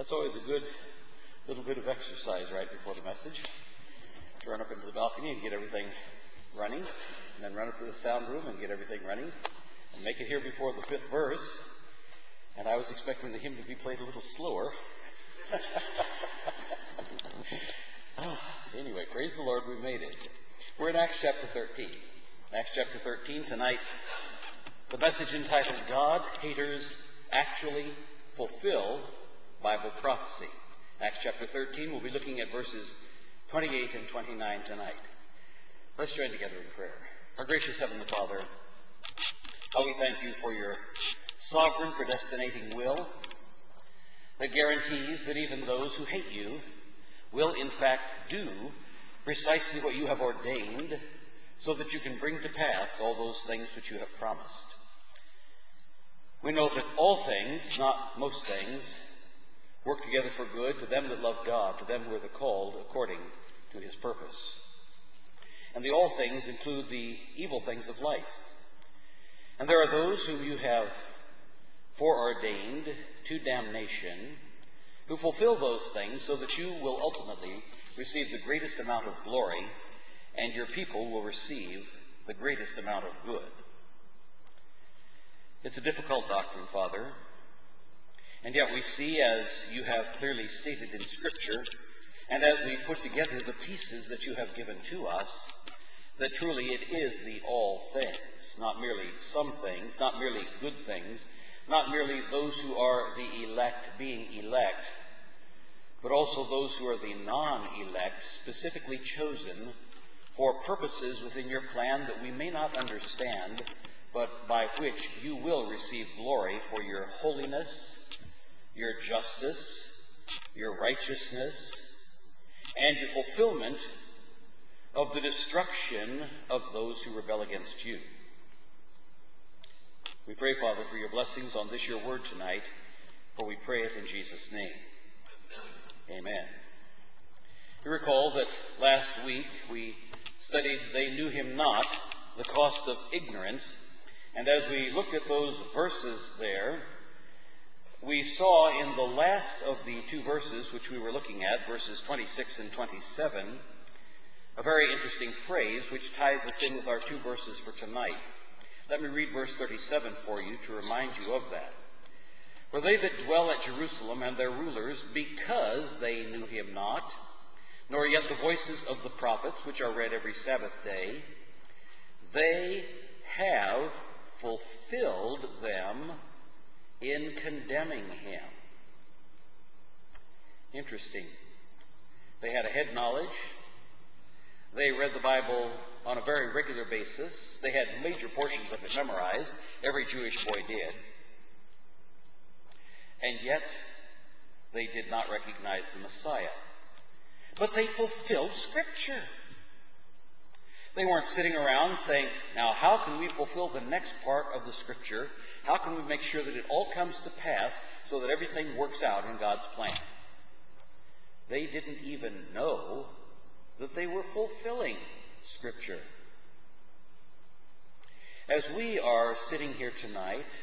That's always a good little bit of exercise right before the message, to run up into the balcony and get everything running, and then run up to the sound room and get everything running, and make it here before the fifth verse. And I was expecting the hymn to be played a little slower. Anyway, praise the Lord, we made it. We're in Acts chapter 13. Acts chapter 13 tonight, the message entitled, God Haters Actually Fulfill Bible Prophecy. Acts chapter 13, we'll be looking at verses 28 and 29 tonight. Let's join together in prayer. Our gracious Heavenly Father, how we thank you for your sovereign predestinating will that guarantees that even those who hate you will in fact do precisely what you have ordained, so that you can bring to pass all those things which you have promised. We know that all things, not most things, work together for good to them that love God, to them who are the called according to his purpose. And the all things include the evil things of life. And there are those whom you have foreordained to damnation, who fulfill those things so that you will ultimately receive the greatest amount of glory, and your people will receive the greatest amount of good. It's a difficult doctrine, Father, and yet we see, as you have clearly stated in Scripture, and as we put together the pieces that you have given to us, that truly it is the all things, not merely some things, not merely good things, not merely those who are the elect being elect, but also those who are the non-elect, specifically chosen for purposes within your plan that we may not understand, but by which you will receive glory for your holiness, your justice, your righteousness, and your fulfillment of the destruction of those who rebel against you. We pray, Father, for your blessings on this, your word tonight, for we pray it in Jesus' name. Amen. You recall that last week we studied They Knew Him Not, the cost of ignorance, and as we looked at those verses there, we saw in the last of the two verses which we were looking at, verses 26 and 27, a very interesting phrase which ties us in with our two verses for tonight. Let me read verse 37 for you to remind you of that. For they that dwell at Jerusalem and their rulers, because they knew him not, nor yet the voices of the prophets, which are read every Sabbath day, they have fulfilled them in condemning him. Interesting. They had a head knowledge. They read the Bible on a very regular basis. They had major portions of it memorized. Every Jewish boy did. And yet, they did not recognize the Messiah. But they fulfilled Scripture. They weren't sitting around saying, now how can we fulfill the next part of the Scripture? How can we make sure that it all comes to pass so that everything works out in God's plan? They didn't even know that they were fulfilling Scripture. As we are sitting here tonight,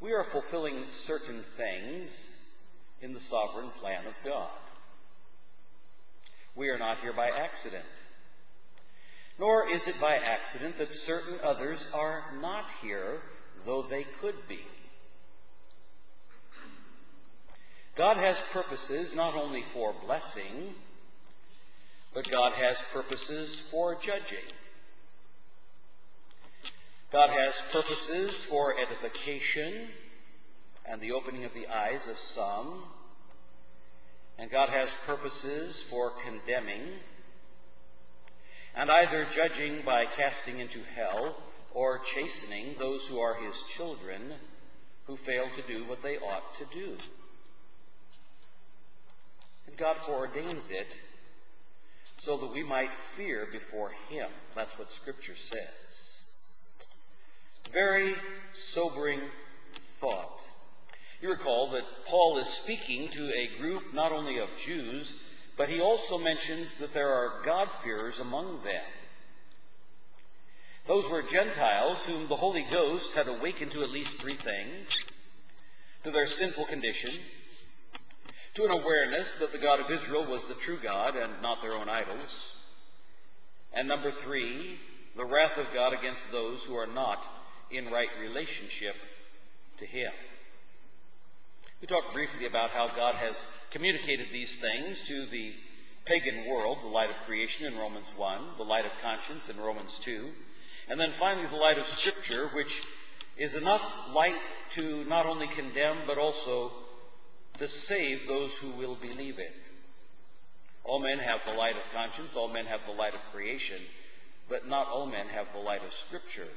we are fulfilling certain things in the sovereign plan of God. We are not here by accident. Nor is it by accident that certain others are not here, though they could be. God has purposes not only for blessing, but God has purposes for judging. God has purposes for edification and the opening of the eyes of some. And God has purposes for condemning, and either judging by casting into hell or chastening those who are his children who fail to do what they ought to do. And God foreordains it so that we might fear before him. That's what Scripture says. Very sobering thought. You recall that Paul is speaking to a group not only of Jews, but he also mentions that there are God-fearers among them. Those were Gentiles whom the Holy Ghost had awakened to at least three things: to their sinful condition, to an awareness that the God of Israel was the true God and not their own idols. And number three, the wrath of God against those who are not in right relationship to Him. We talked briefly about how God has communicated these things to the pagan world, the light of creation in Romans 1, the light of conscience in Romans 2, and then finally the light of Scripture, which is enough light to not only condemn but also to save those who will believe it. All men have the light of conscience, all men have the light of creation, but not all men have the light of Scripture.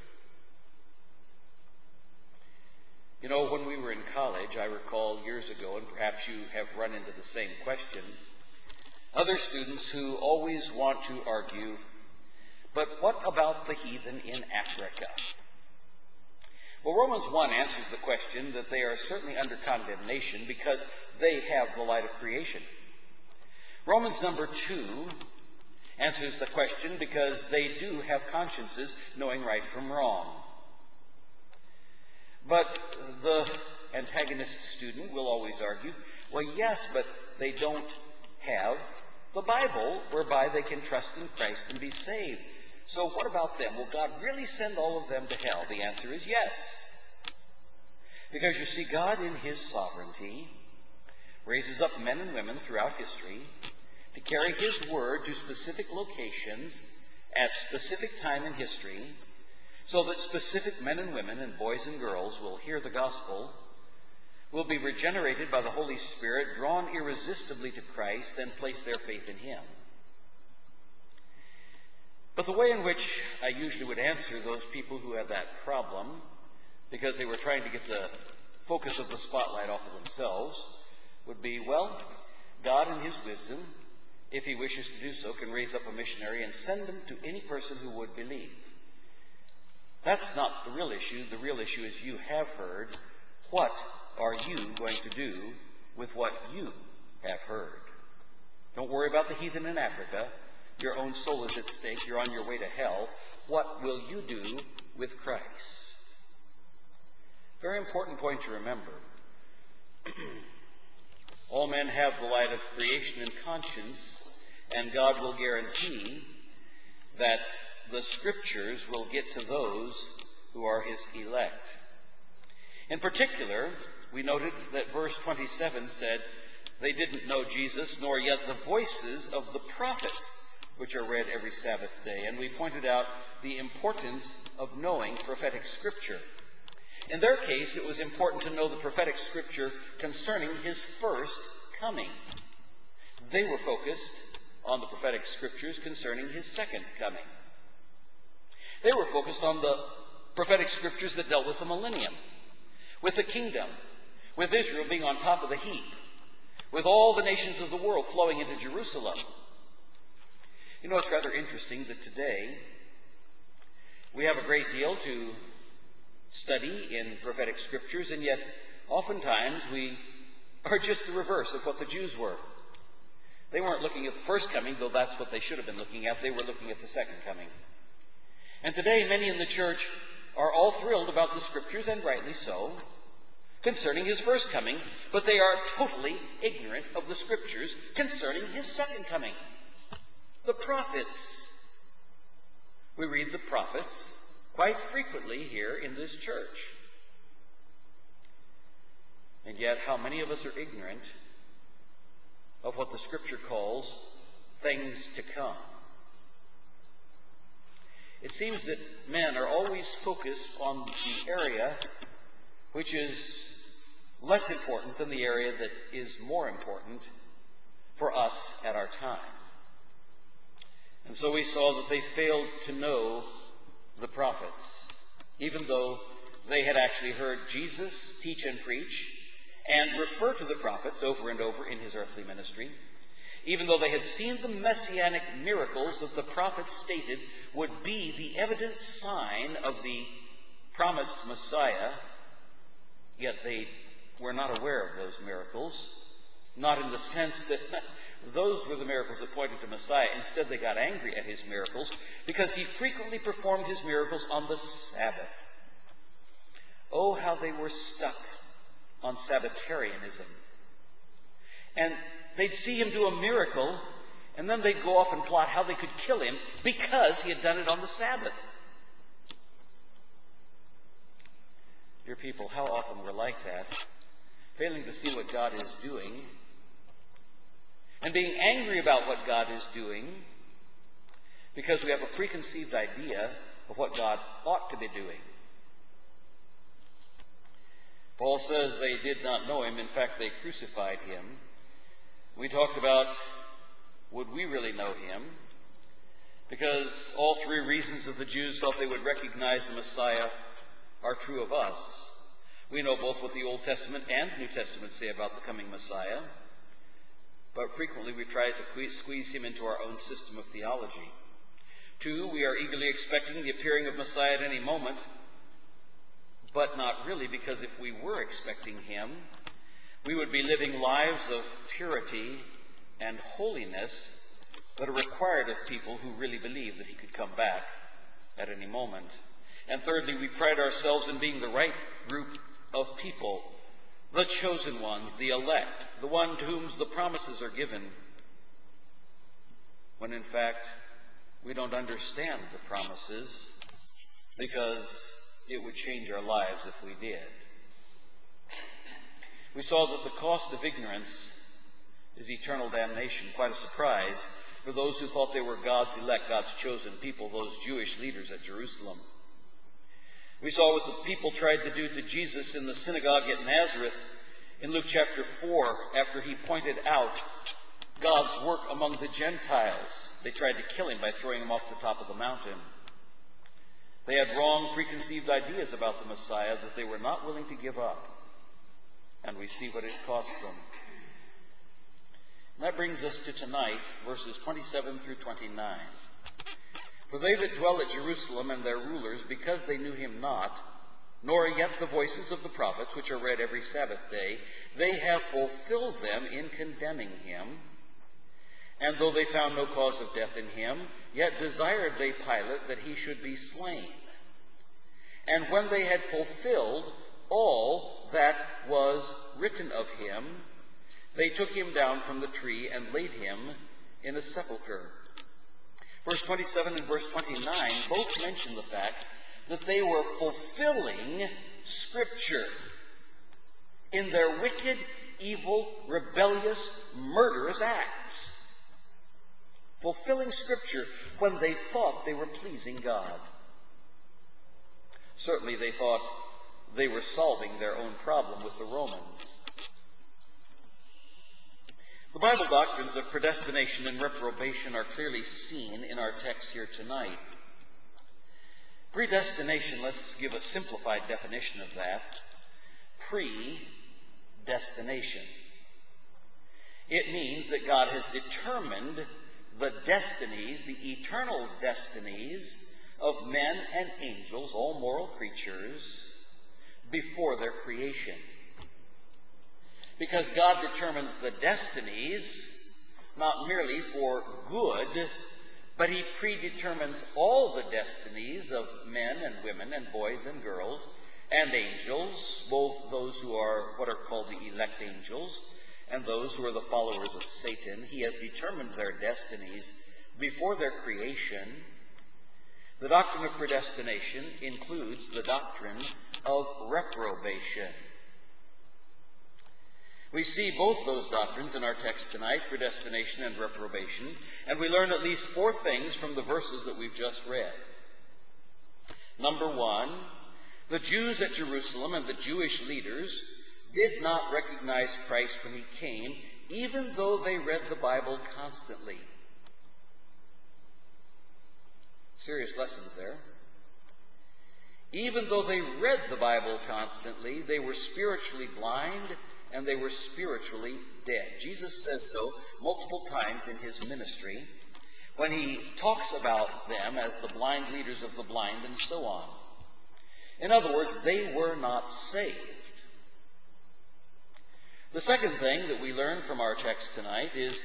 You know, when we were in college, I recall years ago, and perhaps you have run into the same question, other students who always want to argue, but what about the heathen in Africa? Well, Romans 1 answers the question that they are certainly under condemnation because they have the light of creation. Romans number 2 answers the question because they do have consciences knowing right from wrong. But the antagonist student will always argue, well, yes, but they don't have the Bible whereby they can trust in Christ and be saved. So what about them? Will God really send all of them to hell? The answer is yes. Because you see, God in His sovereignty raises up men and women throughout history to carry His word to specific locations at specific time in history so that specific men and women and boys and girls will hear the gospel, will be regenerated by the Holy Spirit, drawn irresistibly to Christ, and place their faith in Him. But the way in which I usually would answer those people who had that problem, because they were trying to get the focus of the spotlight off of themselves, would be, well, God in His wisdom, if He wishes to do so, can raise up a missionary and send them to any person who would believe. That's not the real issue. The real issue is you have heard. What are you going to do with what you have heard? Don't worry about the heathen in Africa. Your own soul is at stake. You're on your way to hell. What will you do with Christ? Very important point to remember. All men have the light of creation and conscience, and God will guarantee that the Scriptures will get to those who are His elect. In particular, we noted that verse 27 said, they didn't know Jesus, nor yet the voices of the prophets, which are read every Sabbath day. And we pointed out the importance of knowing prophetic Scripture. In their case, it was important to know the prophetic Scripture concerning His first coming. They were focused on the prophetic Scriptures concerning His second coming. They were focused on the prophetic Scriptures that dealt with the millennium, with the kingdom, with Israel being on top of the heap, with all the nations of the world flowing into Jerusalem. You know, it's rather interesting that today we have a great deal to study in prophetic Scriptures, and yet oftentimes we are just the reverse of what the Jews were. They weren't looking at the first coming, though that's what they should have been looking at. They were looking at the second coming. And today, many in the church are all thrilled about the Scriptures, and rightly so, concerning His first coming, but they are totally ignorant of the Scriptures concerning His second coming. The prophets. We read the prophets quite frequently here in this church. And yet, how many of us are ignorant of what the Scripture calls things to come? It seems that men are always focused on the area which is less important than the area that is more important for us at our time. And so we saw that they failed to know the prophets, even though they had actually heard Jesus teach and preach and refer to the prophets over and over in His earthly ministry, even though they had seen the messianic miracles that the prophets stated would be the evident sign of the promised Messiah, yet they were not aware of those miracles, not in the sense that those were the miracles that pointed to Messiah. Instead, they got angry at His miracles because He frequently performed His miracles on the Sabbath. Oh, how they were stuck on Sabbatarianism. and they'd see him do a miracle, and then they'd go off and plot how they could kill him because he had done it on the Sabbath. Dear people, how often we're like that, failing to see what God is doing, and being angry about what God is doing because we have a preconceived idea of what God ought to be doing. Paul says they did not know him. In fact, they crucified him. We talked about, would we really know him? Because all three reasons that the Jews thought they would recognize the Messiah are true of us. We know both what the Old Testament and New Testament say about the coming Messiah, but frequently we try to squeeze him into our own system of theology. 2, we are eagerly expecting the appearing of Messiah at any moment, but not really, because if we were expecting him, we would be living lives of purity and holiness that are required of people who really believe that he could come back at any moment. And thirdly, we pride ourselves in being the right group of people, the chosen ones, the elect, the one to whom the promises are given, when in fact we don't understand the promises, because it would change our lives if we did. We saw that the cost of ignorance is eternal damnation, quite a surprise for those who thought they were God's elect, God's chosen people, those Jewish leaders at Jerusalem. We saw what the people tried to do to Jesus in the synagogue at Nazareth in Luke chapter 4, after he pointed out God's work among the Gentiles. They tried to kill him by throwing him off the top of the mountain. They had wrong preconceived ideas about the Messiah that they were not willing to give up, and we see what it cost them. And that brings us to tonight, verses 27 through 29. For they that dwell at Jerusalem and their rulers, because they knew him not, nor yet the voices of the prophets, which are read every Sabbath day, they have fulfilled them in condemning him. And though they found no cause of death in him, yet desired they Pilate that he should be slain. And when they had fulfilled all that was written of him, they took him down from the tree and laid him in a sepulchre. Verse 27 and verse 29 both mention the fact that they were fulfilling Scripture in their wicked, evil, rebellious, murderous acts. Fulfilling Scripture when they thought they were pleasing God. Certainly they thought they were solving their own problem with the Romans. The Bible doctrines of predestination and reprobation are clearly seen in our text here tonight. Predestination, let's give a simplified definition of that. Predestination. It means that God has determined the destinies, the eternal destinies of men and angels, all moral creatures, before their creation. Because God determines the destinies, not merely for good, but he predetermines all the destinies of men and women and boys and girls and angels, both those who are what are called the elect angels and those who are the followers of Satan. He has determined their destinies before their creation. The doctrine of predestination includes the doctrine of reprobation. We see both those doctrines in our text tonight, predestination and reprobation, and we learn at least 4 things from the verses that we've just read. Number 1, the Jews at Jerusalem and the Jewish leaders did not recognize Christ when he came, even though they read the Bible constantly. Serious lessons there. Even though they read the Bible constantly, they were spiritually blind, and they were spiritually dead. Jesus says so multiple times in his ministry when he talks about them as the blind leaders of the blind and so on. In other words, they were not saved. The second thing that we learn from our text tonight is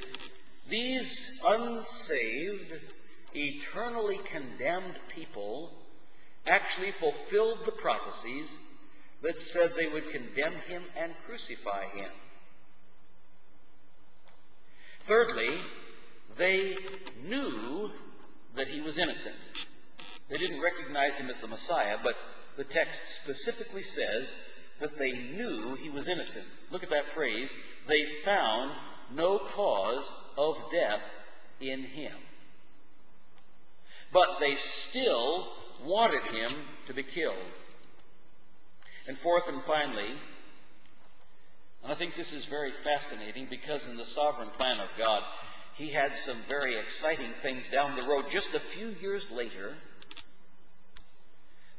these unsaved, eternally condemned people actually fulfilled the prophecies that said they would condemn him and crucify him. Thirdly, they knew that he was innocent. They didn't recognize him as the Messiah, but the text specifically says that they knew he was innocent. Look at that phrase. They found no cause of death in him. But they still wanted him to be killed. And fourth and finally, and I think this is very fascinating because in the sovereign plan of God, he had some very exciting things down the road. Just a few years later,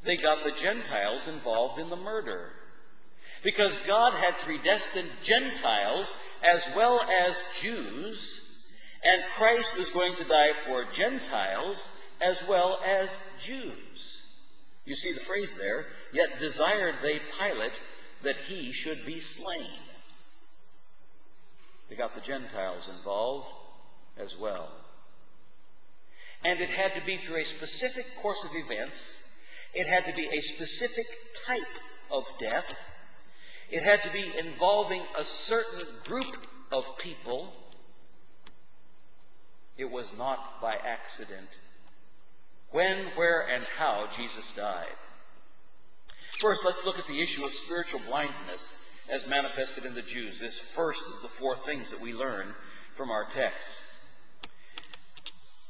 they got the Gentiles involved in the murder, because God had predestined Gentiles as well as Jews, and Christ was going to die for Gentiles as well as Jews. You see the phrase there, yet desired they Pilate that he should be slain. They got the Gentiles involved as well. And it had to be through a specific course of events. It had to be a specific type of death. It had to be involving a certain group of people. It was not by accident when, where, and how Jesus died. First, let's look at the issue of spiritual blindness as manifested in the Jews, this first of the four things that we learn from our text.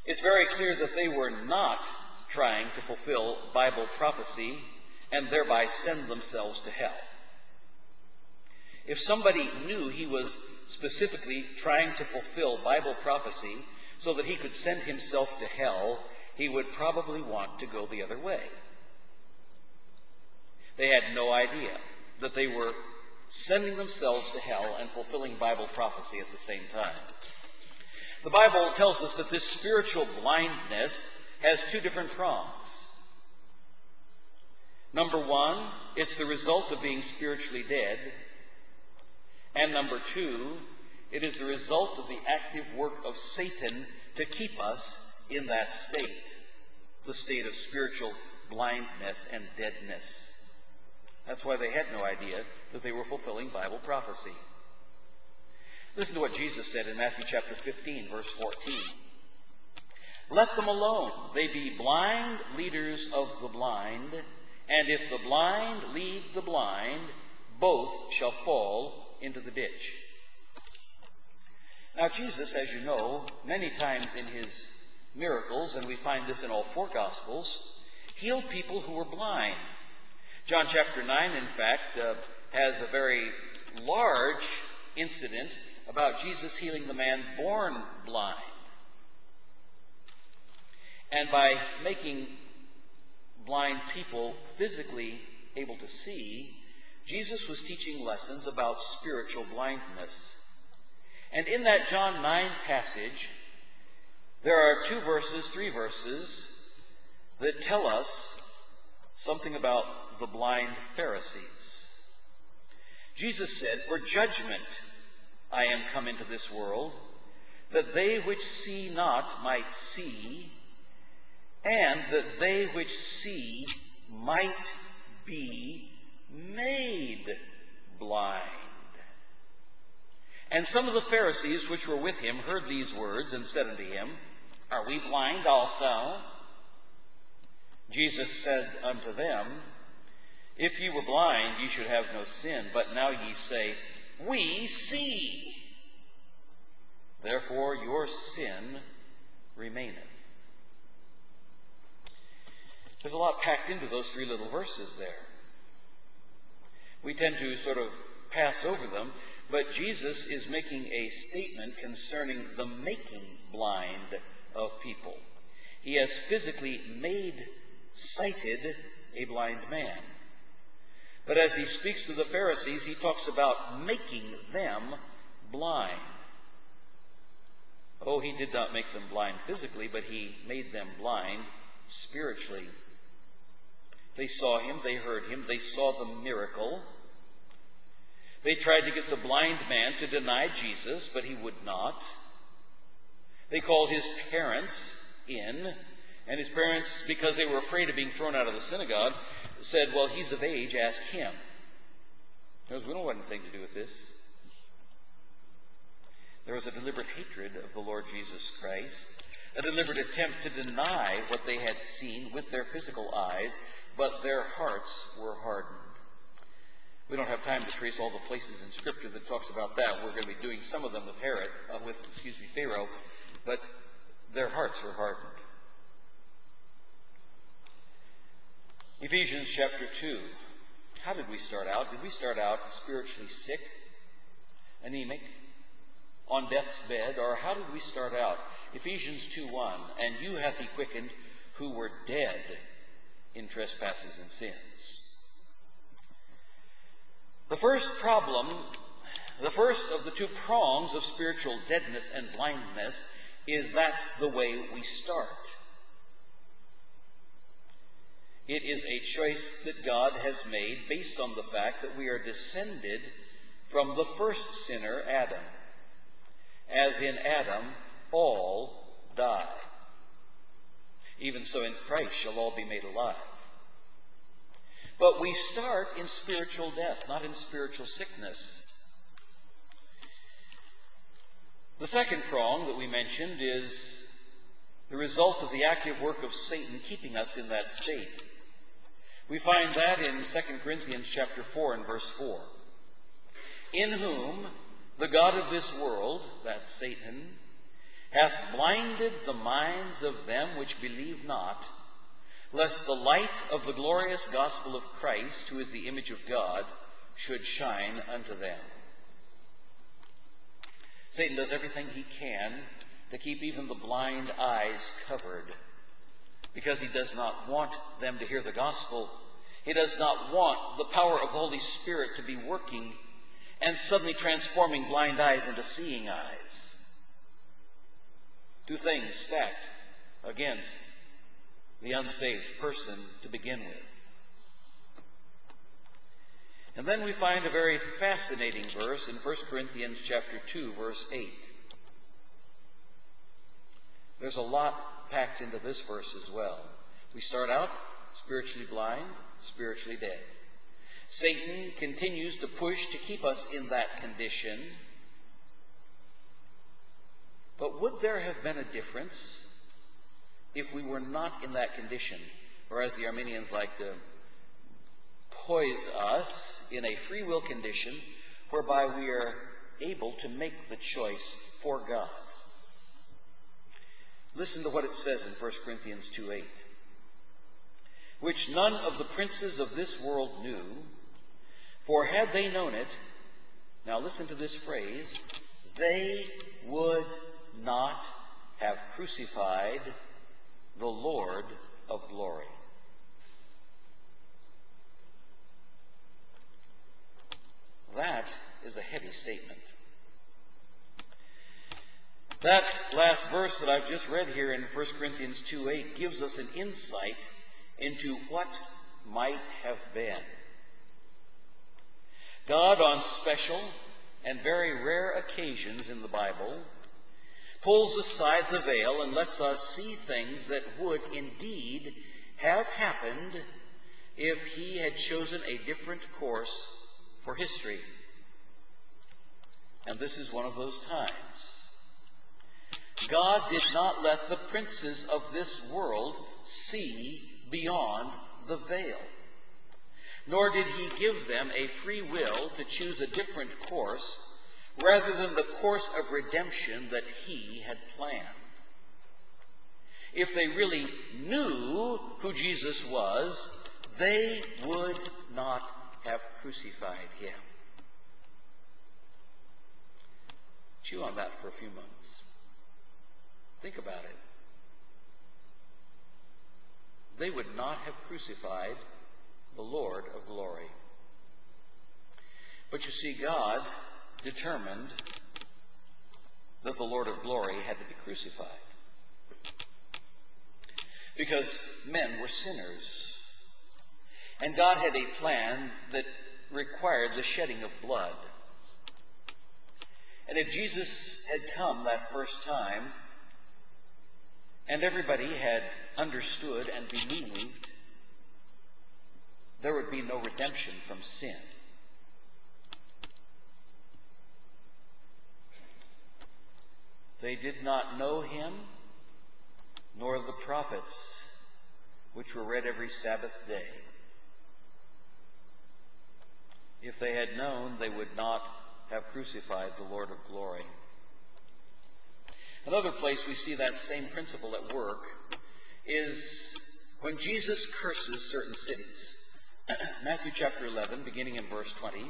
It's very clear that they were not trying to fulfill Bible prophecy and thereby send themselves to hell. If somebody knew he was specifically trying to fulfill Bible prophecy so that he could send himself to hell, he would probably want to go the other way. They had no idea that they were sending themselves to hell and fulfilling Bible prophecy at the same time. The Bible tells us that this spiritual blindness has two different prongs. Number one, it's the result of being spiritually dead. And number two, it is the result of the active work of Satan to keep us in that state, the state of spiritual blindness and deadness. That's why they had no idea that they were fulfilling Bible prophecy. Listen to what Jesus said in Matthew chapter 15, verse 14. Let them alone. They be blind leaders of the blind, and if the blind lead the blind, both shall fall into the ditch. Now Jesus, as you know, many times in his miracles, and we find this in all four Gospels, healed people who were blind. John chapter 9, in fact, has a very large incident about Jesus healing the man born blind. And by making blind people physically able to see, Jesus was teaching lessons about spiritual blindness. And in that John 9 passage, there are three verses, that tell us something about the blind Pharisees. Jesus said, "For judgment I am come into this world, that they which see not might see, and that they which see might be made blind." And some of the Pharisees which were with him heard these words and said unto him, "Are we blind also?" Jesus said unto them, "If ye were blind, ye should have no sin, but now ye say, We see. Therefore your sin remaineth." There's a lot packed into those three little verses there. We tend to sort of pass over them, but Jesus is making a statement concerning the making blind of people. He has physically made sighted a blind man. But as he speaks to the Pharisees, he talks about making them blind. Oh, he did not make them blind physically, but he made them blind spiritually. They saw him, they heard him, they saw the miracle. They tried to get the blind man to deny Jesus, but he would not. They called his parents in, and his parents, because they were afraid of being thrown out of the synagogue, said, "Well, he's of age, ask him." Because we don't want anything to do with this. There was a deliberate hatred of the Lord Jesus Christ, a deliberate attempt to deny what they had seen with their physical eyes, but their hearts were hardened. We don't have time to trace all the places in Scripture that talks about that. We're going to be doing some of them with Pharaoh, but their hearts were hardened. Ephesians chapter 2. How did we start out? Did we start out spiritually sick, anemic, on death's bed, or how did we start out? Ephesians 2:1, and you hath he quickened who were dead in trespasses and sins. The first problem, the first of the two prongs of spiritual deadness and blindness is that's the way we start. It is a choice that God has made based on the fact that we are descended from the first sinner, Adam. As in Adam, all die. Even so in Christ shall all be made alive. But we start in spiritual death, not in spiritual sickness. The second prong that we mentioned is the result of the active work of Satan keeping us in that state. We find that in 2 Corinthians chapter 4 and verse 4. In whom the God of this world, that's Satan, hath blinded the minds of them which believe not, lest the light of the glorious gospel of Christ, who is the image of God, should shine unto them. Satan does everything he can to keep even the blind eyes covered, because he does not want them to hear the gospel. He does not want the power of the Holy Spirit to be working and suddenly transforming blind eyes into seeing eyes. Two things stacked against the unsaved person to begin with. And then we find a very fascinating verse in 1 Corinthians chapter 2, verse 8. There's a lot packed into this verse as well. We start out spiritually blind, spiritually dead. Satan continues to push to keep us in that condition. But would there have been a difference if we were not in that condition? Or as the Arminians like to poise us, in a free will condition whereby we are able to make the choice for God. Listen to what it says in 1 Corinthians 2:8. Which none of the princes of this world knew, for had they known it, now listen to this phrase, they would not have crucified the Lord of glory. That is a heavy statement. That last verse that I've just read here in 1 Corinthians 2:8 gives us an insight into what might have been. God, on special and very rare occasions in the Bible, pulls aside the veil and lets us see things that would indeed have happened if he had chosen a different course for history. And this is one of those times. God did not let the princes of this world see beyond the veil, nor did he give them a free will to choose a different course rather than the course of redemption that he had planned. If they really knew who Jesus was, they would not have crucified him. Chew on that for a few months. Think about it. They would not have crucified the Lord of glory. But you see, God determined that the Lord of glory had to be crucified, because men were sinners, and God had a plan that required the shedding of blood. And if Jesus had come that first time, and everybody had understood and believed, there would be no redemption from sin. They did not know him, nor the prophets, which were read every Sabbath day. If they had known, they would not have crucified the Lord of glory. Another place we see that same principle at work is when Jesus curses certain cities. Matthew chapter 11, beginning in verse 20.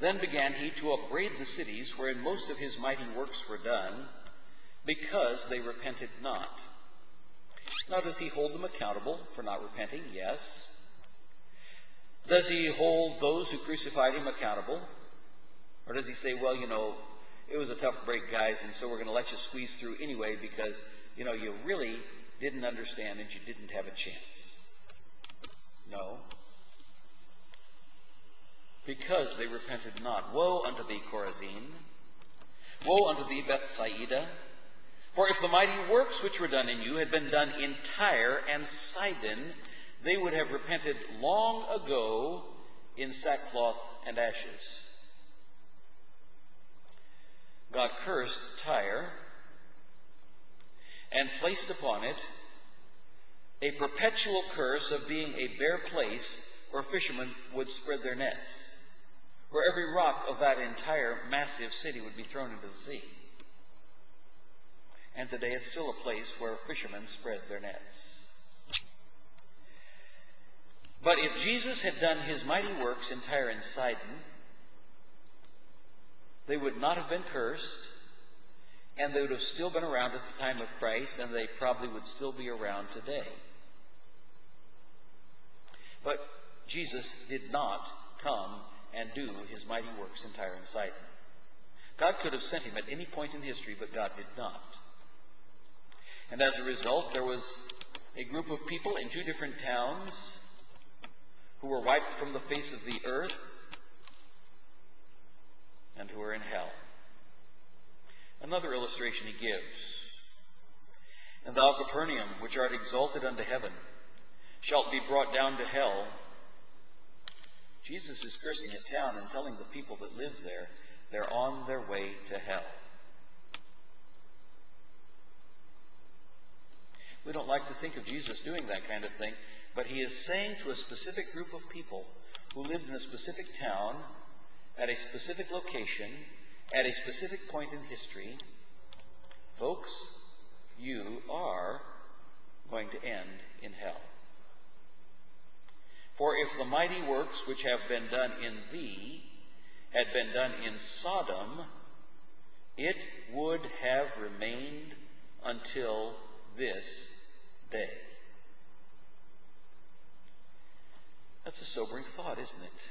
Then began he to upbraid the cities wherein most of his mighty works were done, because they repented not. Now, does he hold them accountable for not repenting? Yes. Does he hold those who crucified him accountable? Or does he say, well, you know, it was a tough break, guys, and so we're going to let you squeeze through anyway because, you know, you really didn't understand and you didn't have a chance? No. Because they repented not. Woe unto thee, Chorazin! Woe unto thee, Bethsaida! For if the mighty works which were done in you had been done in Tyre and Sidon, they would have repented long ago in sackcloth and ashes. God cursed Tyre and placed upon it a perpetual curse of being a bare place where fishermen would spread their nets, where every rock of that entire massive city would be thrown into the sea. And today it's still a place where fishermen spread their nets. But if Jesus had done his mighty works in Tyre and Sidon, they would not have been cursed, and they would have still been around at the time of Christ, and they probably would still be around today. But Jesus did not come and do his mighty works in Tyre and Sidon. God could have sent him at any point in history, but God did not. And as a result, there was a group of people in two different towns who were wiped from the face of the earth, and who are in hell. Another illustration he gives. And thou, Capernaum, which art exalted unto heaven, shalt be brought down to hell. Jesus is cursing a town and telling the people that live there, they're on their way to hell. We don't like to think of Jesus doing that kind of thing, but he is saying to a specific group of people who lived in a specific town, at a specific location, at a specific point in history, folks, you are going to end in hell. For if the mighty works which have been done in thee had been done in Sodom, it would have remained until this day. That's a sobering thought, isn't it?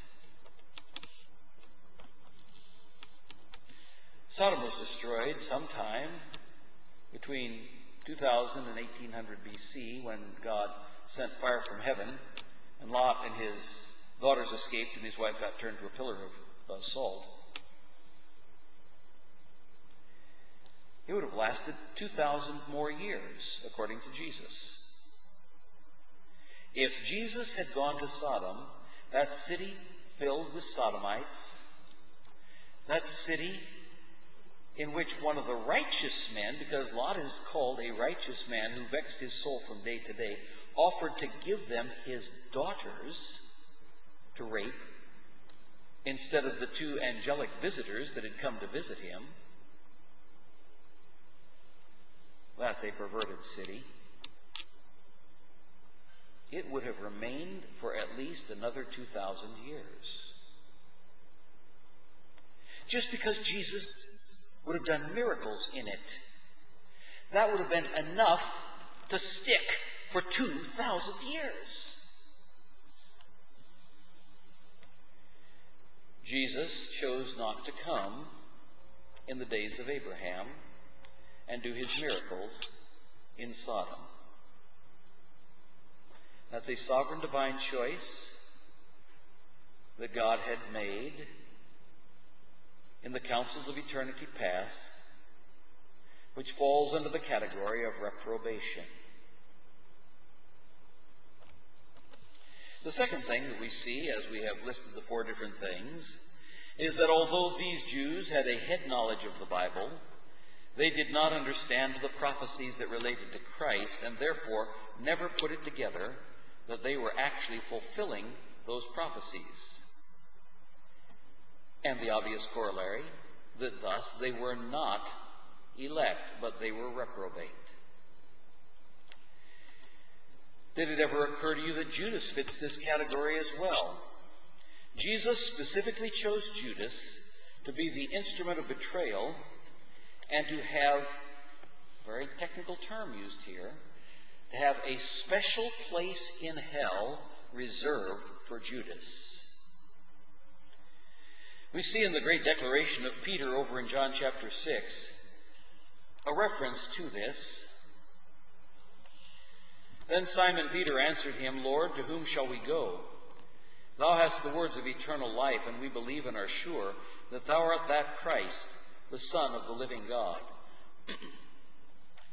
Sodom was destroyed sometime between 2000 and 1800 BC when God sent fire from heaven and Lot and his daughters escaped and his wife got turned to a pillar of salt. It would have lasted 2,000 more years, according to Jesus. If Jesus had gone to Sodom, that city filled with Sodomites, that city in which one of the righteous men, because Lot is called a righteous man who vexed his soul from day to day, offered to give them his daughters to rape instead of the two angelic visitors that had come to visit him. That's a perverted city. It would have remained for at least another 2,000 years. Just because Jesus would have done miracles in it, that would have been enough to stick for 2,000 years. Jesus chose not to come in the days of Abraham and do his miracles in Sodom. That's a sovereign divine choice that God had made in the councils of eternity past, which falls under the category of reprobation. The second thing that we see, as we have listed the four different things, is that although these Jews had a head knowledge of the Bible, They did not understand the prophecies that related to Christ, and therefore never put it together that they were actually fulfilling those prophecies. And the obvious corollary, that thus they were not elect, but they were reprobate. Did it ever occur to you that Judas fits this category as well? Jesus specifically chose Judas to be the instrument of betrayal and to have, very technical term used here, to have a special place in hell reserved for Judas. We see in the great declaration of Peter over in John chapter 6 a reference to this. Then Simon Peter answered him, "Lord, to whom shall we go? Thou hast the words of eternal life, and we believe and are sure that thou art that Christ, the Son of the living God."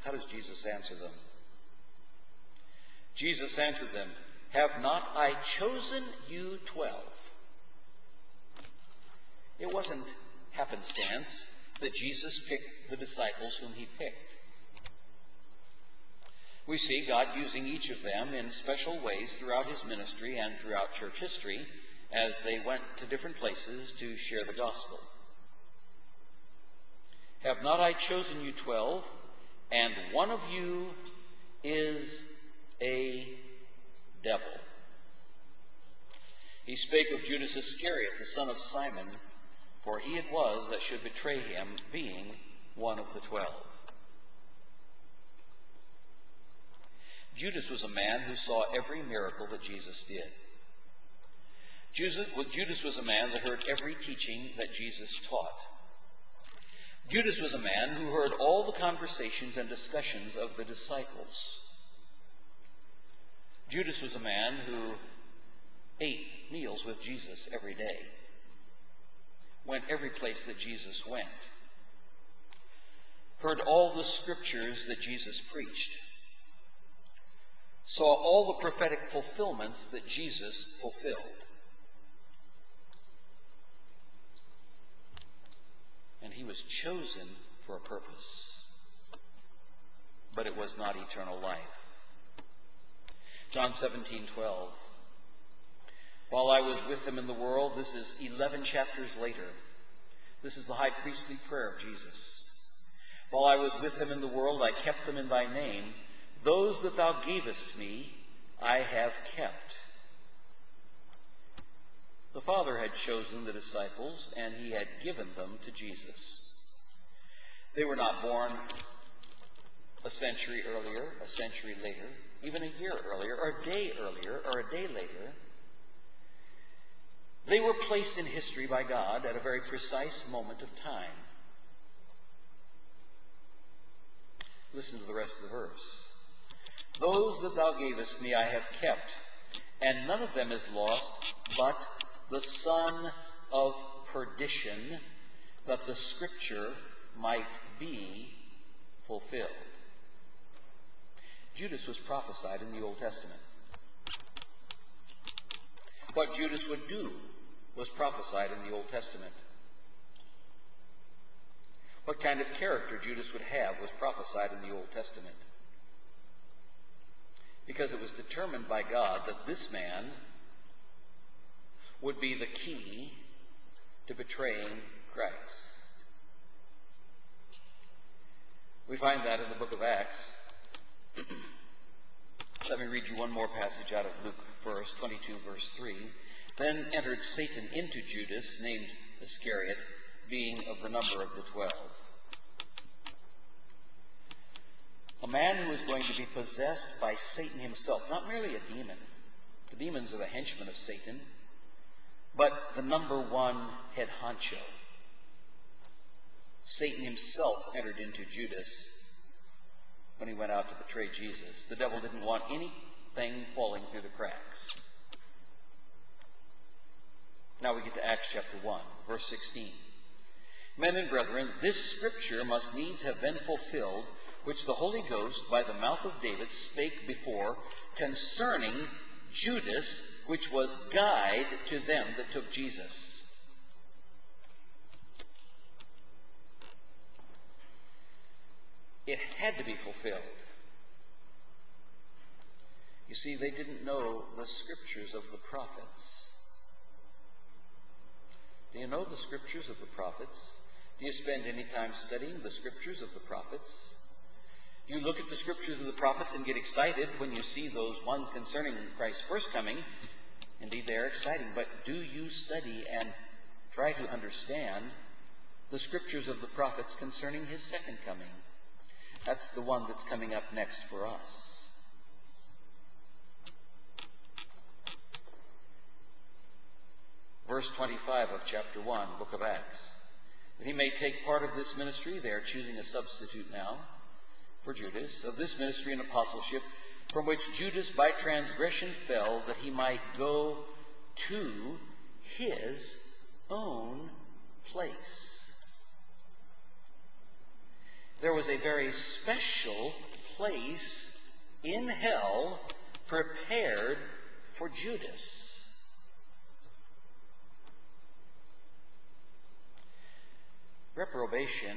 How does Jesus answer them? Jesus answered them, "Have not I chosen you 12? It wasn't happenstance that Jesus picked the disciples whom he picked. We see God using each of them in special ways throughout his ministry and throughout church history as they went to different places to share the gospel. "Have not I chosen you 12, and one of you is a devil?" He spake of Judas Iscariot, the son of Simon, for he it was that should betray him, being one of the 12. Judas was a man who saw every miracle that Jesus did. Judas was a man that heard every teaching that Jesus taught. Judas was a man who heard all the conversations and discussions of the disciples. Judas was a man who ate meals with Jesus every day, went every place that Jesus went, heard all the scriptures that Jesus preached, saw all the prophetic fulfillments that Jesus fulfilled. And he was chosen for a purpose, but it was not eternal life. John 17:12. "While I was with them in the world," this is 11 chapters later. This is the high priestly prayer of Jesus. "While I was with them in the world, I kept them in thy name. Those that thou gavest me, I have kept." The Father had chosen the disciples, and he had given them to Jesus. They were not born a century earlier, a century later, even a year earlier, or a day earlier, or a day later. They were placed in history by God at a very precise moment of time. Listen to the rest of the verse. "Those that thou gavest me I have kept, and none of them is lost, but the son of perdition, that the scripture might be fulfilled." Judas was prophesied in the Old Testament. What Judas would do was prophesied in the Old Testament. What kind of character Judas would have was prophesied in the Old Testament. Because it was determined by God that this man would be the key to betraying Christ. We find that in the book of Acts. Let me read you one more passage out of Luke first, 22, verse 3. "Then entered Satan into Judas, named Iscariot, being of the number of the 12. A man who is going to be possessed by Satan himself, not merely a demon. The demons are the henchmen of Satan, but the number one head honcho. Satan himself entered into Judas when he went out to betray Jesus. The devil didn't want anything falling through the cracks. Now we get to Acts chapter 1, verse 16. "Men and brethren, this scripture must needs have been fulfilled, which the Holy Ghost by the mouth of David spake before concerning Judas, which was guide to them that took Jesus." It had to be fulfilled. You see, they didn't know the scriptures of the prophets. Do you know the scriptures of the prophets? Do you spend any time studying the scriptures of the prophets? You look at the scriptures of the prophets and get excited when you see those ones concerning Christ's first coming. Indeed, they are exciting. But do you study and try to understand the scriptures of the prophets concerning his second coming? That's the one that's coming up next for us. Verse 25 of chapter 1, book of Acts. That he may take part of this ministry, they are choosing a substitute now for Judas, of this ministry and apostleship, from which Judas by transgression fell, that he might go to his own place. There was a very special place in hell prepared for Judas. Reprobation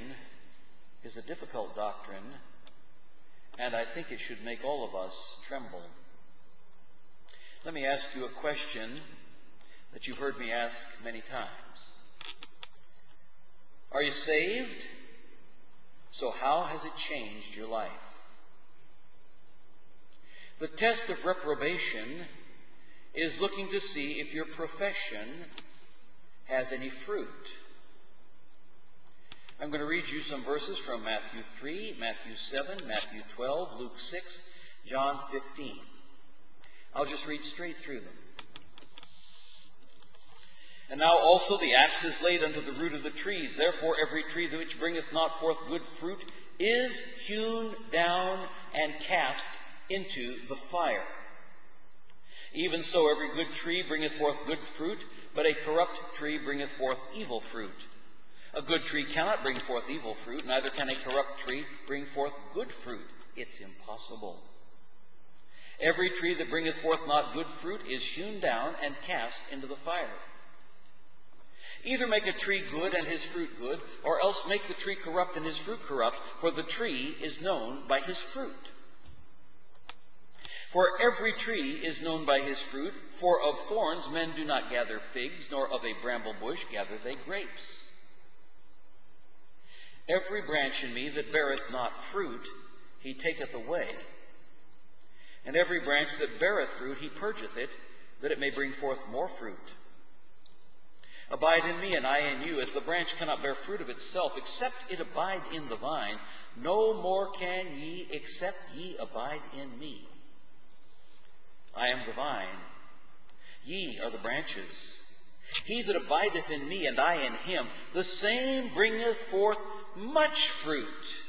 is a difficult doctrine, and I think it should make all of us tremble. Let me ask you a question that you've heard me ask many times. Are you saved? So how has it changed your life? The test of reprobation is looking to see if your profession has any fruit. I'm going to read you some verses from Matthew 3, Matthew 7, Matthew 12, Luke 6, John 15. I'll just read straight through them. And now also the axe is laid unto the root of the trees. Therefore every tree which bringeth not forth good fruit is hewn down and cast into the fire. Even so every good tree bringeth forth good fruit, but a corrupt tree bringeth forth evil fruit. A good tree cannot bring forth evil fruit, neither can a corrupt tree bring forth good fruit. It's impossible. Every tree that bringeth forth not good fruit is hewn down and cast into the fire. Either make a tree good and his fruit good, or else make the tree corrupt and his fruit corrupt, for the tree is known by his fruit. For every tree is known by his fruit, for of thorns men do not gather figs, nor of a bramble bush gather they grapes. Every branch in me that beareth not fruit, he taketh away. And every branch that beareth fruit, he purgeth it, that it may bring forth more fruit. Abide in me, and I in you, as the branch cannot bear fruit of itself, except it abide in the vine, no more can ye, except ye abide in me. I am the vine, ye are the branches. He that abideth in me, and I in him, the same bringeth forth much fruit.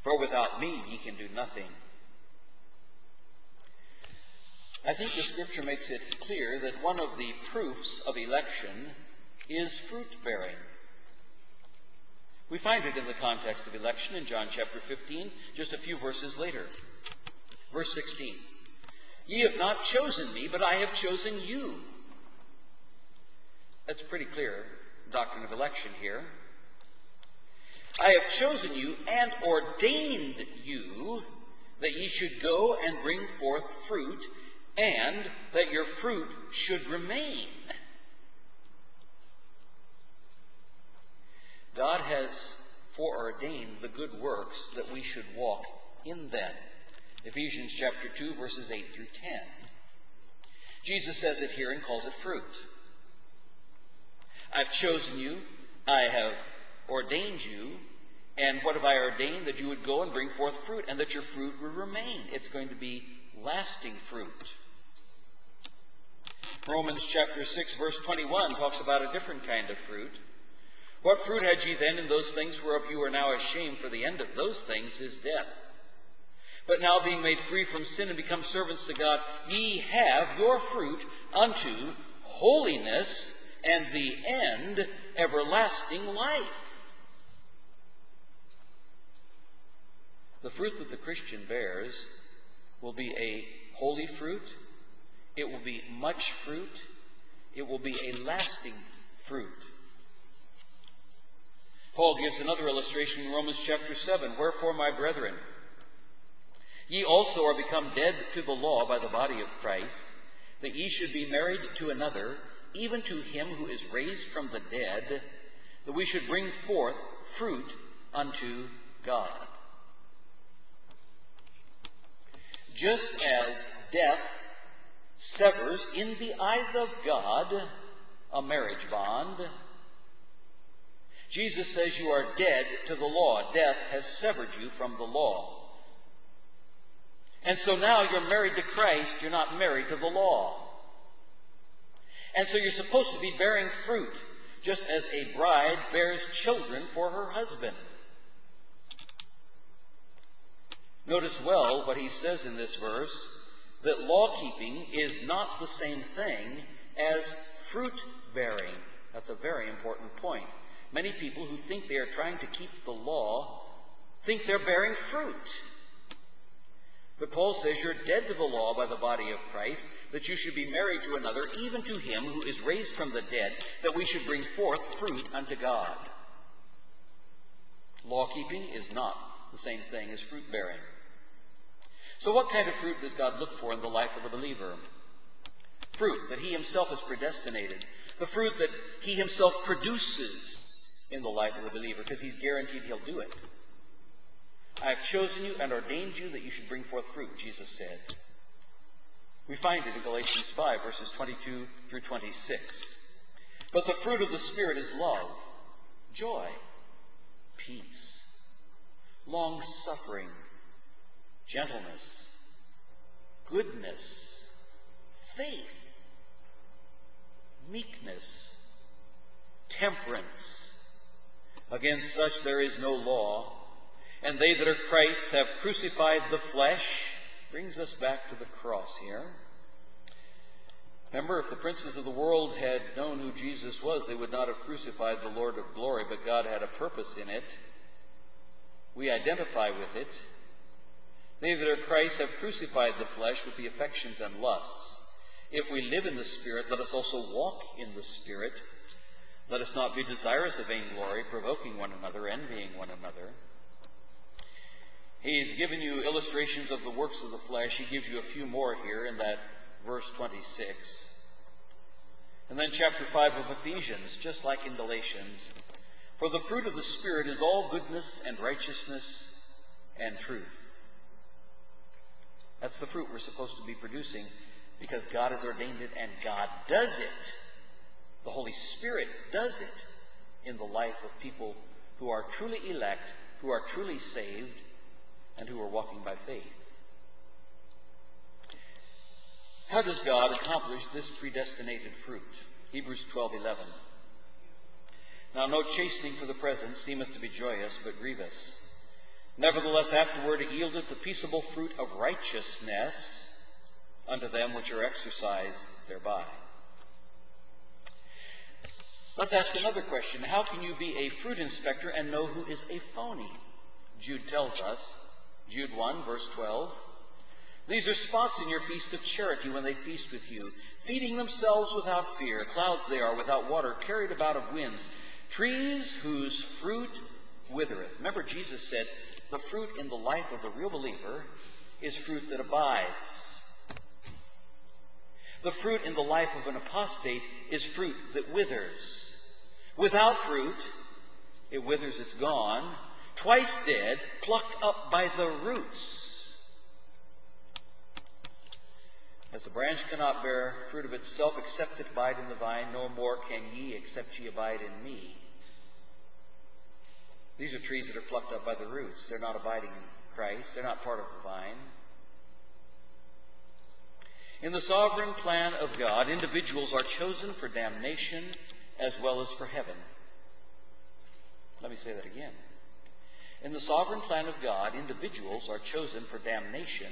For without me ye can do nothing. I think the scripture makes it clear that one of the proofs of election is fruit-bearing. We find it in the context of election in John chapter 15, just a few verses later. Verse 16, ye have not chosen me, but I have chosen you. That's pretty clear, doctrine of election here. I have chosen you and ordained you that ye should go and bring forth fruit, and that your fruit should remain. God has foreordained the good works that we should walk in them. Ephesians chapter 2, verses 8 through 10. Jesus says it here and calls it fruit. I've chosen you, I have ordained you, and what have I ordained? That you would go and bring forth fruit, and that your fruit would remain. It's going to be lasting fruit. Romans chapter 6, verse 21 talks about a different kind of fruit. What fruit had ye then in those things whereof you are now ashamed, for the end of those things is death? But now being made free from sin and become servants to God, ye have your fruit unto holiness, and the end, everlasting life. The fruit that the Christian bears will be a holy fruit. It will be much fruit. It will be a lasting fruit. Paul gives another illustration in Romans chapter 7. Wherefore, my brethren, ye also are become dead to the law by the body of Christ, that ye should be married to another, even to him who is raised from the dead, that we should bring forth fruit unto God. Just as death severs in the eyes of God a marriage bond, Jesus says you are dead to the law. Death has severed you from the law. And so now you're married to Christ, you're not married to the law. And so you're supposed to be bearing fruit, just as a bride bears children for her husband. Notice well what he says in this verse, that law-keeping is not the same thing as fruit-bearing. That's a very important point. Many people who think they are trying to keep the law think they're bearing fruit. But Paul says you're dead to the law by the body of Christ, that you should be married to another, even to him who is raised from the dead, that we should bring forth fruit unto God. Law-keeping is not the same thing as fruit-bearing. So what kind of fruit does God look for in the life of the believer? Fruit that he himself has predestinated. The fruit that he himself produces in the life of the believer, because he's guaranteed he'll do it. I have chosen you and ordained you that you should bring forth fruit, Jesus said. We find it in Galatians 5, verses 22 through 26. But the fruit of the Spirit is love, joy, peace, long-suffering, gentleness, goodness, faith, meekness, temperance. Against such there is no law. And they that are Christ's have crucified the flesh. Brings us back to the cross here. Remember, if the princes of the world had known who Jesus was, they would not have crucified the Lord of glory, but God had a purpose in it. We identify with it. They that are Christ have crucified the flesh with the affections and lusts. If we live in the Spirit, let us also walk in the Spirit. Let us not be desirous of vainglory, provoking one another, envying one another. He's given you illustrations of the works of the flesh. He gives you a few more here in that verse 26. And then chapter 5 of Ephesians, just like in Galatians. For the fruit of the Spirit is all goodness and righteousness and truth. That's the fruit we're supposed to be producing because God has ordained it and God does it. The Holy Spirit does it in the life of people who are truly elect, who are truly saved, and who are walking by faith. How does God accomplish this predestinated fruit? Hebrews 12:11. Now no chastening for the present seemeth to be joyous, but grievous. Nevertheless, afterward it yieldeth the peaceable fruit of righteousness unto them which are exercised thereby. Let's ask another question. How can you be a fruit inspector and know who is a phony? Jude tells us, Jude 1, verse 12, these are spots in your feast of charity when they feast with you, feeding themselves without fear, clouds they are without water, carried about of winds, trees whose fruit withereth. Remember, Jesus said, the fruit in the life of the real believer is fruit that abides. The fruit in the life of an apostate is fruit that withers. Without fruit, it withers, it's gone. Twice dead, plucked up by the roots. As the branch cannot bear fruit of itself, except it abide in the vine, no more can ye, except ye abide in me. These are trees that are plucked up by the roots. They're not abiding in Christ. They're not part of the vine. In the sovereign plan of God, individuals are chosen for damnation as well as for heaven. Let me say that again. In the sovereign plan of God, individuals are chosen for damnation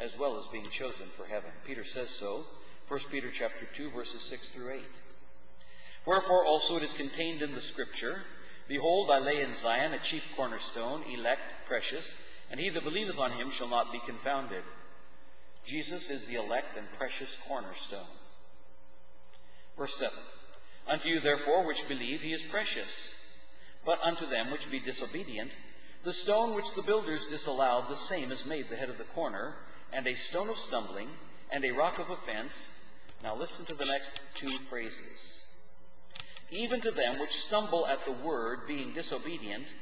as well as being chosen for heaven. Peter says so, 1 Peter chapter 2, verses 6 through 8. Wherefore also it is contained in the Scripture, Behold, I lay in Zion a chief cornerstone, elect, precious, and he that believeth on him shall not be confounded. Jesus is the elect and precious cornerstone. Verse 7. Unto you therefore which believe, he is precious. But unto them which be disobedient, the stone which the builders disallowed, the same is made the head of the corner, and a stone of stumbling, and a rock of offense. Now listen to the next two phrases. Even to them which stumble at the word, being disobedient,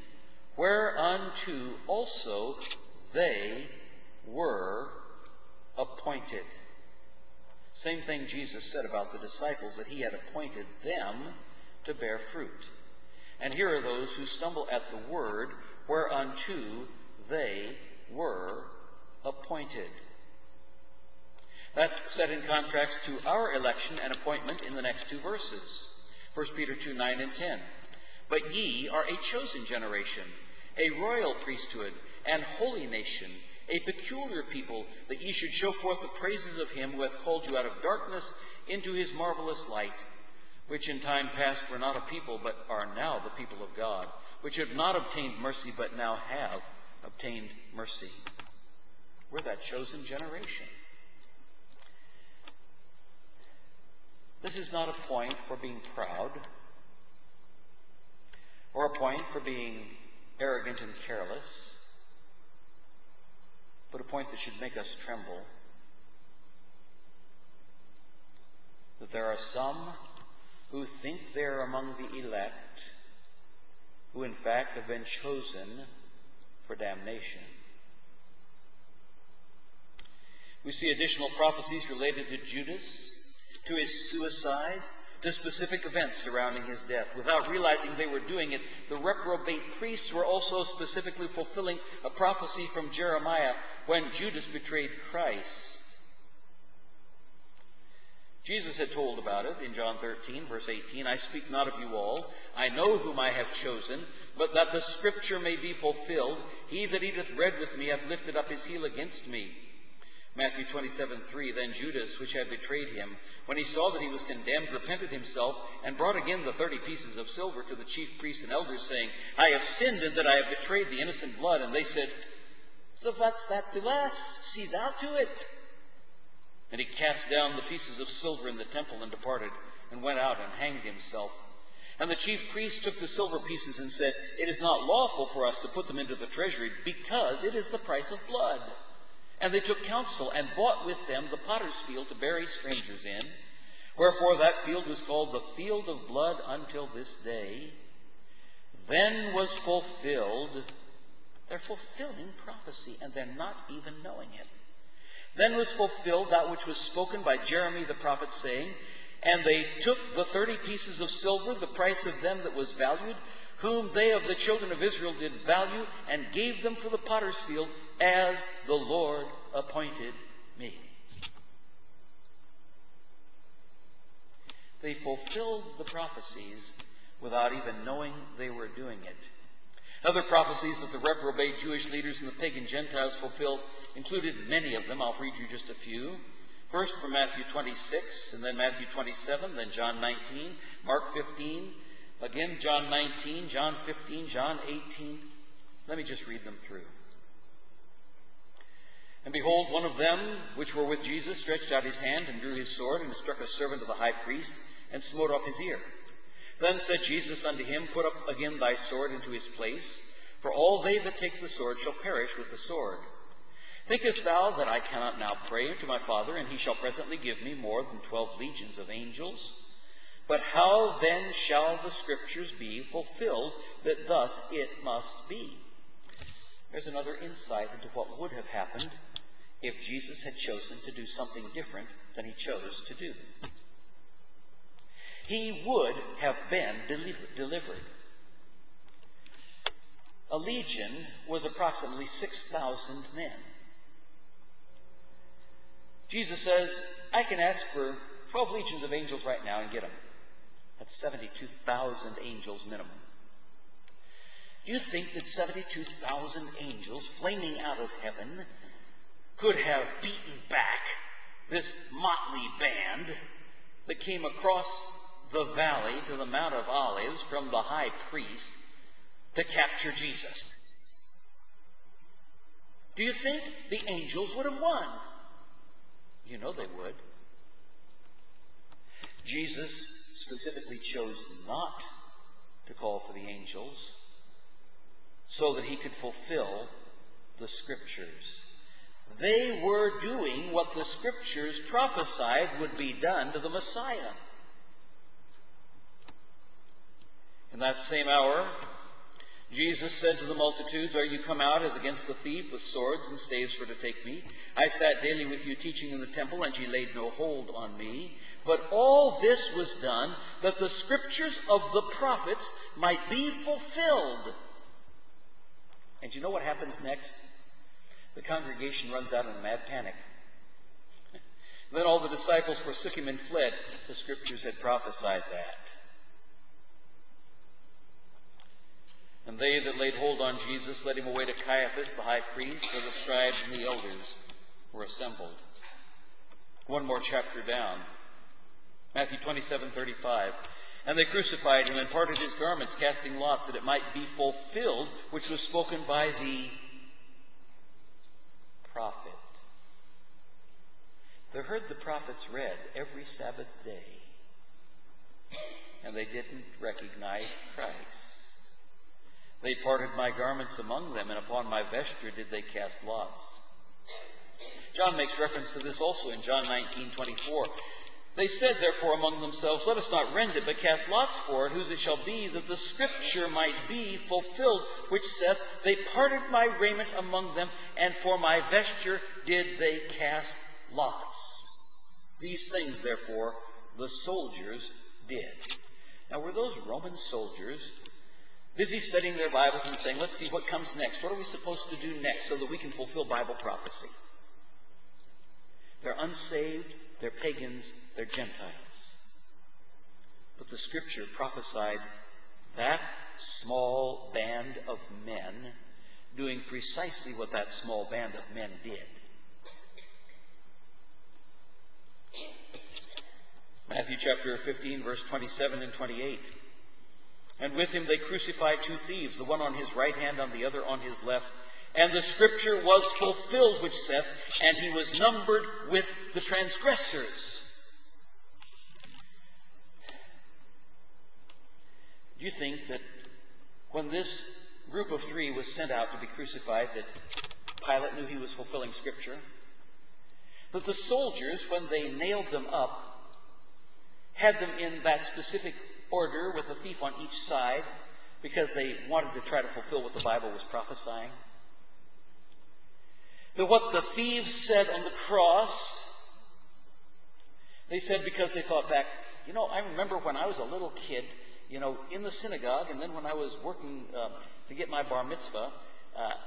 whereunto also they were appointed. Same thing Jesus said about the disciples, that he had appointed them to bear fruit. And here are those who stumble at the word, whereunto they were appointed. That's set in contrast to our election and appointment in the next two verses, 1 Peter 2, 9 and 10. But ye are a chosen generation, a royal priesthood, and holy nation, a peculiar people, that ye should show forth the praises of him who hath called you out of darkness into his marvelous light, which in time past were not a people, but are now the people of God, which have not obtained mercy, but now have obtained mercy. We're that chosen generation. This is not a point for being proud, or a point for being arrogant and careless, but a point that should make us tremble. That there are some who think they are among the elect, who in fact have been chosen for damnation. We see additional prophecies related to Judas, to his suicide, to specific events surrounding his death. Without realizing they were doing it, the reprobate priests were also specifically fulfilling a prophecy from Jeremiah when Judas betrayed Christ. Jesus had told about it in John 13, verse 18, I speak not of you all, I know whom I have chosen, but that the scripture may be fulfilled, he that eateth bread with me hath lifted up his heel against me. Matthew 27:3. Then Judas, which had betrayed him, when he saw that he was condemned, repented himself, and brought again the 30 pieces of silver to the chief priests and elders, saying, I have sinned in that I have betrayed the innocent blood. And they said, So what's that to us? See thou to it. And he cast down the pieces of silver in the temple and departed, and went out and hanged himself. And the chief priests took the silver pieces and said, It is not lawful for us to put them into the treasury, because it is the price of blood. And they took counsel, and bought with them the potter's field to bury strangers in. Wherefore that field was called the field of blood until this day. Then was fulfilled. They're fulfilling prophecy, and they're not even knowing it. Then was fulfilled that which was spoken by Jeremiah the prophet, saying, And they took the 30 pieces of silver, the price of them that was valued, whom they of the children of Israel did value, and gave them for the potter's field, as the Lord appointed me. They fulfilled the prophecies without even knowing they were doing it. Other prophecies that the reprobate Jewish leaders and the pagan Gentiles fulfilled included many of them. I'll read you just a few. First from Matthew 26, and then Matthew 27, then John 19, Mark 15, again John 19, John 15, John 18. Let me just read them through. And behold, one of them which were with Jesus stretched out his hand and drew his sword and struck a servant of the high priest and smote off his ear. Then said Jesus unto him, Put up again thy sword into his place, for all they that take the sword shall perish with the sword. Thinkest thou that I cannot now pray to my Father, and he shall presently give me more than 12 legions of angels? But how then shall the scriptures be fulfilled that thus it must be? There's another insight into what would have happened if Jesus had chosen to do something different than he chose to do. He would have been delivered. A legion was approximately 6,000 men. Jesus says, I can ask for 12 legions of angels right now and get them. That's 72,000 angels minimum. Do you think that 72,000 angels flaming out of heaven could have beaten back this motley band that came across the valley to the Mount of Olives from the high priest to capture Jesus? Do you think the angels would have won? You know they would. Jesus specifically chose not to call for the angels so that he could fulfill the Scriptures. They were doing what the Scriptures prophesied would be done to the Messiah. In that same hour, Jesus said to the multitudes, "Are you come out as against a thief with swords and staves for to take me? I sat daily with you teaching in the temple, and ye laid no hold on me." But all this was done that the Scriptures of the prophets might be fulfilled. And you know what happens next? The congregation runs out in a mad panic. Then all the disciples forsook him and fled. The Scriptures had prophesied that. And they that laid hold on Jesus led him away to Caiaphas, the high priest, where the scribes and the elders were assembled. One more chapter down. Matthew 27:35. And they crucified him and parted his garments, casting lots, that it might be fulfilled, which was spoken by the prophet. They heard the prophets read every Sabbath day, and they didn't recognize Christ. They parted my garments among them, and upon my vesture did they cast lots. John makes reference to this also in John 19:24. They said therefore among themselves, "Let us not rend it, but cast lots for it, whose it shall be, that the Scripture might be fulfilled, which saith, They parted my raiment among them, and for my vesture did they cast lots." These things, therefore, the soldiers did. Now, were those Roman soldiers busy studying their Bibles and saying, "Let's see what comes next. What are we supposed to do next so that we can fulfill Bible prophecy?" They're unsaved, they're pagans, they're Gentiles. But the Scripture prophesied that small band of men doing precisely what that small band of men did. Matthew chapter 15, verse 27 and 28. And with him they crucified two thieves, the one on his right hand, on the other on his left. And the Scripture was fulfilled, which saith, "And he was numbered with the transgressors." Do you think that when this group of three was sent out to be crucified, that Pilate knew he was fulfilling Scripture? That the soldiers, when they nailed them up, had them in that specific order with a thief on each side because they wanted to try to fulfill what the Bible was prophesying? That what the thieves said on the cross, they said because they thought back, you know, I remember when I was a little kid, you know, in the synagogue, and then when I was working to get my bar mitzvah,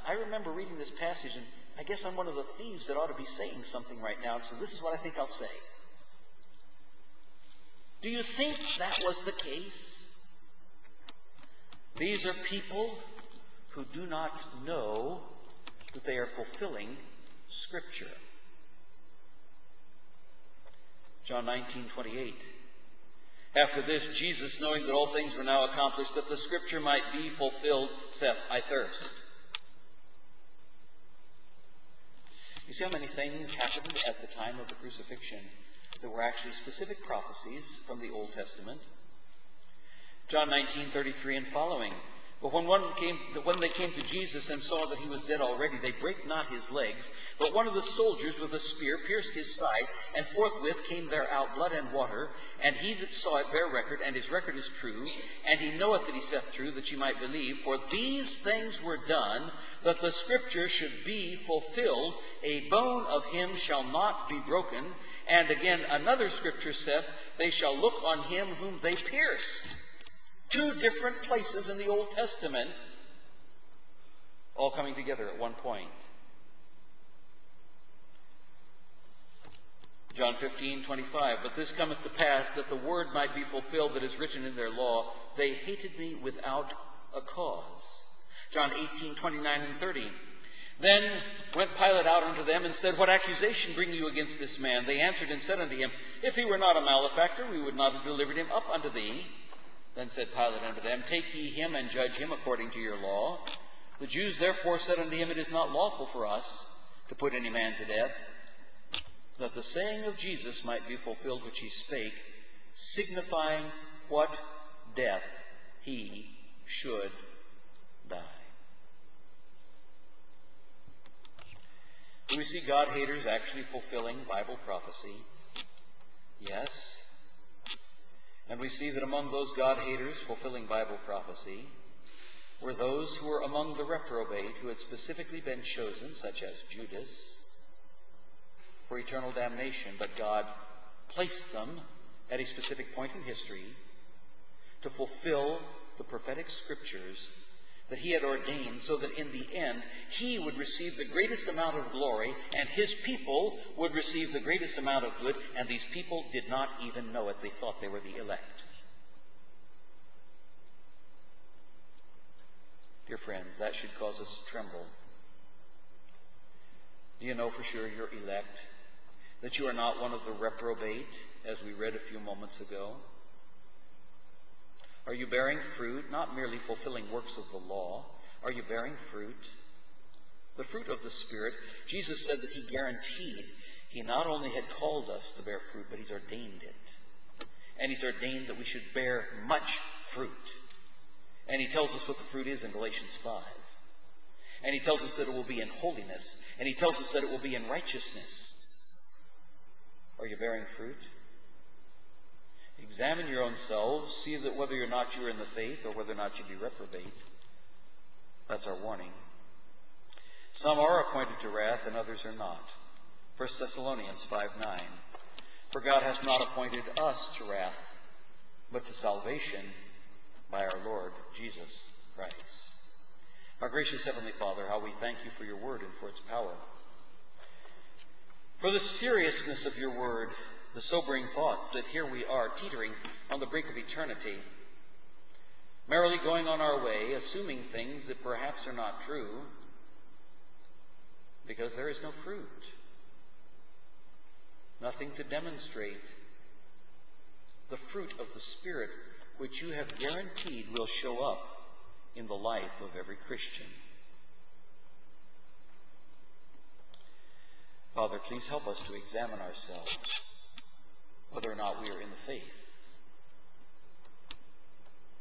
I remember reading this passage, and I guess I'm one of the thieves that ought to be saying something right now, so this is what I think I'll say. Do you think that was the case? These are people who do not know that they are fulfilling Scripture. John 19:28. After this, Jesus, knowing that all things were now accomplished, that the Scripture might be fulfilled, saith, "I thirst." You see how many things happened at the time of the crucifixion? There were actually specific prophecies from the Old Testament. John 19:33 and following. But when they came to Jesus and saw that he was dead already, they brake not his legs. But one of the soldiers with a spear pierced his side, and forthwith came there out blood and water. And he that saw it bare record, and his record is true. And he knoweth that he saith true, that ye might believe. For these things were done, that the Scripture should be fulfilled. A bone of him shall not be broken. And again another Scripture saith, they shall look on him whom they pierced. Two different places in the Old Testament, all coming together at one point. John 15:25. But this cometh to pass, that the word might be fulfilled that is written in their law, "They hated me without a cause." John 18:29 and 30. Then went Pilate out unto them, and said, "What accusation bring you against this man?" They answered and said unto him, "If he were not a malefactor, we would not have delivered him up unto thee." Then said Pilate unto them, "Take ye him, and judge him according to your law." The Jews therefore said unto him, "It is not lawful for us to put any man to death," that the saying of Jesus might be fulfilled which he spake, signifying what death he should die. Do we see God-haters actually fulfilling Bible prophecy? Yes. And we see that among those God-haters fulfilling Bible prophecy were those who were among the reprobate who had specifically been chosen, such as Judas, for eternal damnation, but God placed them at a specific point in history to fulfill the prophetic scriptures that he had ordained, so that in the end he would receive the greatest amount of glory and his people would receive the greatest amount of good, and these people did not even know it. They thought they were the elect. Dear friends, that should cause us to tremble. Do you know for sure you're elect? That you are not one of the reprobate, as we read a few moments ago? Are you bearing fruit, not merely fulfilling works of the law? Are you bearing fruit? The fruit of the Spirit. Jesus said that he guaranteed, he not only had called us to bear fruit, but he's ordained it. And he's ordained that we should bear much fruit. And he tells us what the fruit is in Galatians 5. And he tells us that it will be in holiness. And he tells us that it will be in righteousness. Are you bearing fruit? Examine your own selves, see that whether or not you are in the faith or whether or not you be reprobate. That's our warning. Some are appointed to wrath and others are not. 1 Thessalonians 5:9. For God hath not appointed us to wrath, but to salvation by our Lord Jesus Christ. Our gracious Heavenly Father, how we thank you for your word and for its power. For the seriousness of your word, the sobering thoughts that here we are teetering on the brink of eternity, merrily going on our way, assuming things that perhaps are not true, because there is no fruit, nothing to demonstrate the fruit of the Spirit which you have guaranteed will show up in the life of every Christian. Father, please help us to examine ourselves, whether or not we are in the faith.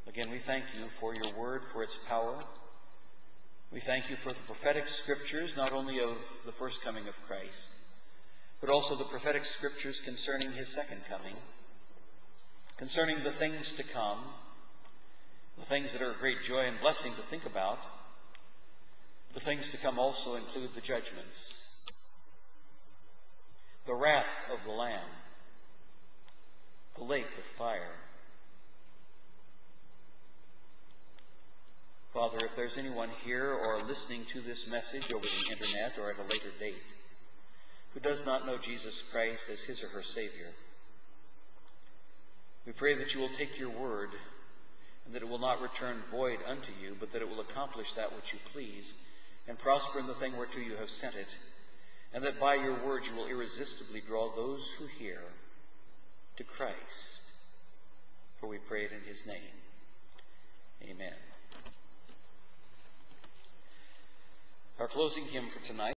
Again, we thank you for your word, for its power. We thank you for the prophetic scriptures, not only of the first coming of Christ, but also the prophetic scriptures concerning his second coming, concerning the things to come, the things that are a great joy and blessing to think about. The things to come also include the judgments, the wrath of the Lamb, the lake of fire. Father, if there's anyone here or listening to this message over the internet or at a later date who does not know Jesus Christ as his or her Savior, we pray that you will take your word and that it will not return void unto you, but that it will accomplish that which you please and prosper in the thing whereto you have sent it, and that by your word you will irresistibly draw those who hear to Christ, for we pray it in his name. Amen. Our closing hymn for tonight.